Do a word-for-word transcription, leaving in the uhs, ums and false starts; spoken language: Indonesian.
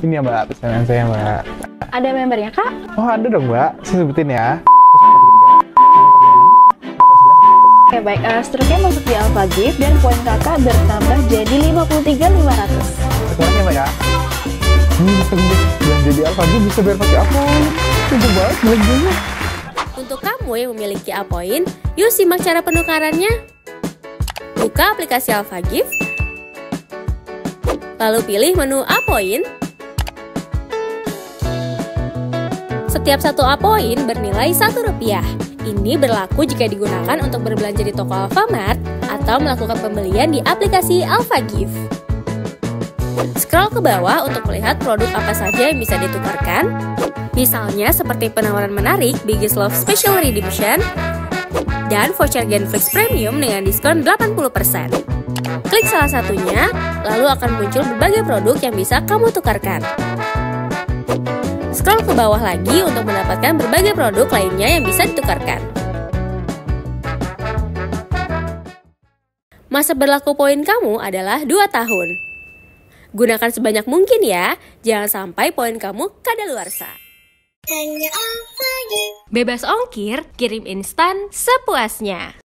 Ini ya Mbak, pesanan saya Mbak. Ada membernya Kak? Oh ada dong Mbak, saya sebutin ya. Oke okay, baik, uh, struknya masuk di Alfagift dan poin kakak bertambah jadi lima puluh tiga ribu lima ratus. Sekarang ya Mbak ya? Ini bisa jadi Alfagift, bisa biar pakai A-Poin. Cukup banget belanjanya. Untuk kamu yang memiliki A-Poin, yuk simak cara penukarannya. Buka aplikasi Alfagift, lalu pilih menu A-Poin. Setiap satu A-Poin bernilai satu rupiah. Ini berlaku jika digunakan untuk berbelanja di toko Alfamart atau melakukan pembelian di aplikasi Alfagift. Scroll ke bawah untuk melihat produk apa saja yang bisa ditukarkan. Misalnya seperti penawaran menarik Biggest Love Special Redemption dan voucher Genflix Premium dengan diskon delapan puluh persen. Klik salah satunya, lalu akan muncul berbagai produk yang bisa kamu tukarkan. Scroll ke bawah lagi untuk mendapatkan berbagai produk lainnya yang bisa ditukarkan. Masa berlaku poin kamu adalah dua tahun. Gunakan sebanyak mungkin ya, jangan sampai poin kamu kadaluarsa. Bebas ongkir, kirim instan sepuasnya.